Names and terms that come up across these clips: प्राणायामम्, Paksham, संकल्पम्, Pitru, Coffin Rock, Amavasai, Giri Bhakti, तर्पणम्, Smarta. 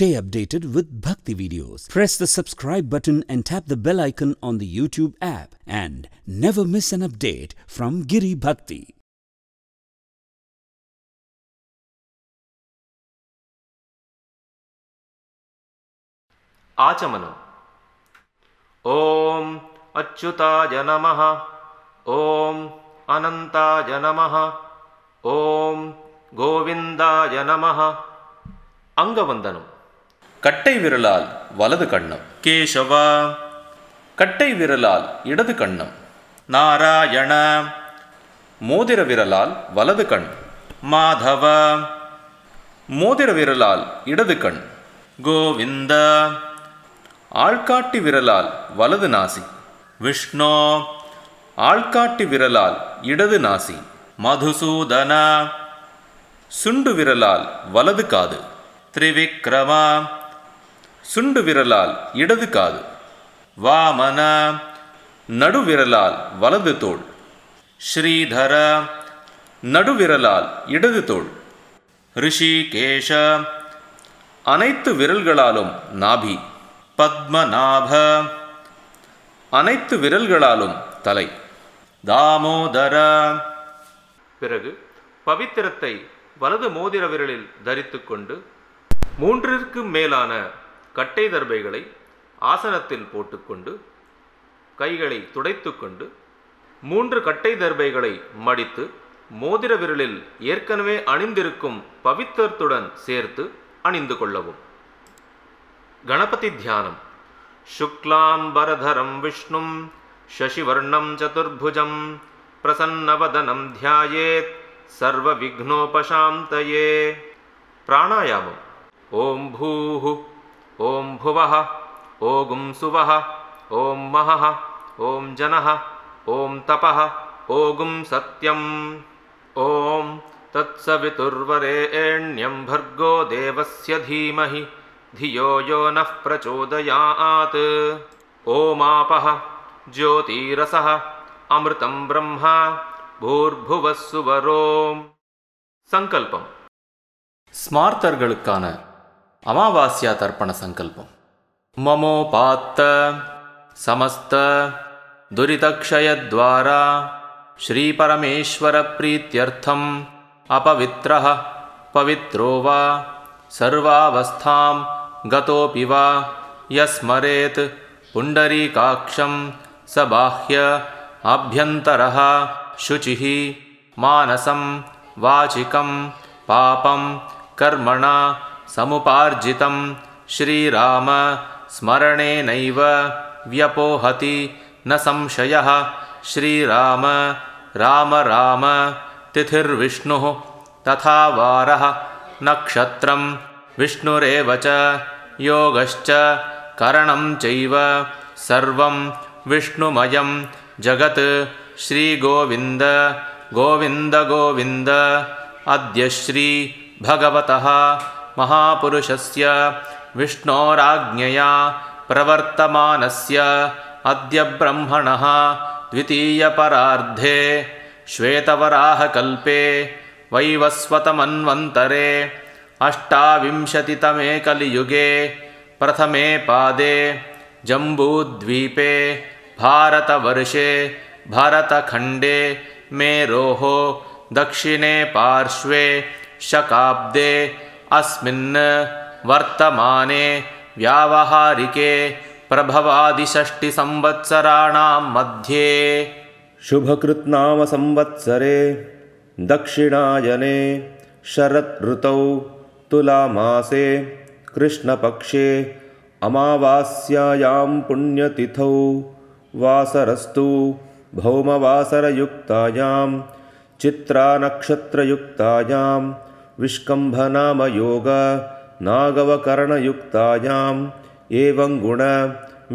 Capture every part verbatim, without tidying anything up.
stay updated with Bhakti videos. Press the subscribe button and tap the bell icon on the YouTube app and never miss an update from Giri Bhakti. आचमनम् ओम अच्युताय नमः ओम अनंताय नमः ओम गोविंदाय नमः अंगवंदनम् कट्टै विरलाल वलदु कण्णम् केशव कट्टै विरलाल इडदु कण्णम् नारायण मोदिर विरलाल वलदु कण्णम् माधव मोदिर विरलाल इडदु कण्णम् गोविंद आल्काट्टी विरलाल वलदु नासी विष्णु आल्काट्टी विरलाल इडदु नासी मधुसूदन सुंडु विरलाल वलदु कादु त्रिविक्रम सुंडु विरलाल इडदु कादु वामन नडु विरलाल वलदु तोड़ श्रीधर नडु विरलाल इडदु तोड़ ऋषिकेश अनैत्तु विरल्गलालुम नाभि पद्मनाभ अनैत्तु विरल्गलालुम तलै दामोदर पिरगु पवित्रत्तै वलदु मोदिर विरलिल धरित्तुकोंडु मून्रिर्क्कु मेलान कट्टै दर्बैगलै आसनत्तिल पोट्टुकोंडु कैगलै तुडैत्तुकोंडु मून्रु कट्टै दर्बैगलै मडित्तु मोदिर विरलिल एर्कनवे अणिंदिरुक्कुम पवित्रत्तुडन सेर्त्तु अणिंदु कोल्लवुम गणपति ध्यानम् शुक्लांबरधरं विष्णुं शशिवर्णं चतुर्भुजं प्रसन्नवदनं ध्यायेत् सर्वविघ्नोपशान्तये प्राणायामम् ओं भूः ओं भुवः ओं सुवः ओं महः ओं जनः ओं तपः ओं सत्यम् ओं तत्सवितुर्वरेण्यं भर्गो देवस्य धीमहि धियो यो नः प्रचोदयात् ओमापः ज्योतिरसः अमृतं ब्रह्मा भूर्भुवः सुवरों संकल्पम् स्मार्तर्गलुक्कान अमावास्या तर्पण संकल्पम् ममोपात्त समस्त दुरितक्षयद्वारा श्री परमेश्वर प्रीत्यर्थम् अपवित्रः पवित्रो वा सर्वावस्थां गतोपि वा यस्मरेत् पुण्डरीकाक्षं स बाह्य अभ्यन्तरः शुचिः मानसं वाचिकं पापं कर्मणा समुपार्जितं श्रीराम स्मरणेनैव व्यपोहति न संशयः श्रीराम राम राम तिथिर्विष्णुः तथा वारः नक्षत्रं विष्णुरेव च योगश्च करणं चैव सर्वं विष्णुमयं जगत् श्री गोविंद गोविंद गोविंद अद्य श्री भगवतः महापुरुषस्य विष्णोराज्ञया प्रवर्तमानस्य अद्य ब्रह्मणः द्वितीयपरार्धे श्वेतवराहकल्पे वैवस्वतमन्वन्तरे अष्टाविंशतितमे कलियुगे प्रथमे पादे जम्बूद्वीपे भारतवर्षे भारतखण्डे मेरोः दक्षिणे पार्श्वे शकाब्दे अस्मिन् वर्तमाने व्यावहारिके प्रभवादिषष्टिसंवत्सराणां मध्ये शुभकृत्नाम संवत्सरे दक्षिणायने शरत् ऋतौ तुलामासे कृष्णपक्षे अमावास्यायां पुण्यतिथौ वासरस्तु भौमवासरयुक्तायां चित्रानक्षत्रयुक्तायां विष्कम्भनामयोग नागवकरणयुक्तायाम् एवं गुण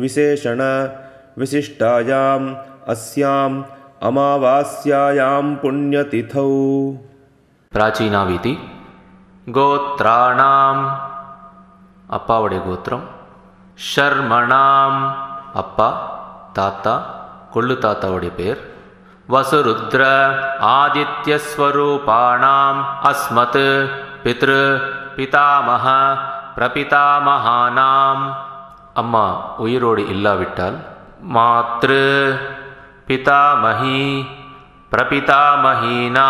विशेषण विशिष्टायाम् अस्याम् अमावास्यायां पुण्यतिथौ प्राचीनाविति गोत्राणाम् अप्पावडे गोत्रम शर्मणाम् अप्पा ताता कोल्लु तातावडे पेर वसुरुद्र आदित्यस्वरूपाणाम् अस्मत् पितृ पितामह प्रपितामहानां अम्मा उयिरोड इल्लाविट्टाल मातृ पितामही प्रपितामहीनां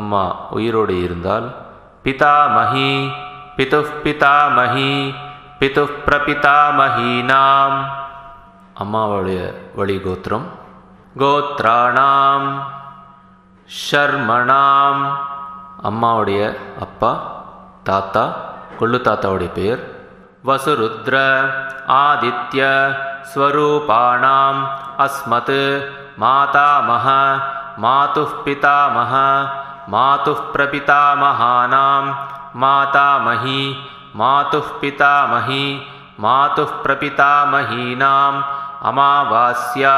अम्मा उयिरोड इरुंदाल पितामही पितुः पितामही पितुः प्रपितामहीनां अम्मा वळि गोत्रं गोत्राणां शर्मणां अम्मा अप्पा ताता कोल्लु ताता पेर वसुरुद्र आदित्य स्वरूपाणां अस्मत् मातामह मातुः पितामह मातुः प्रपितामहानां मातामही मातुः पितामही मातुः प्रपितामहीनां अमावास्या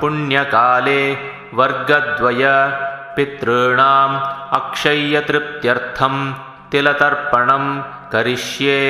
पुण्यकाले वर्गद्वय पितॄणां अक्षय्य तृप्त्यर्थं तिलतर्पणं करिष्ये।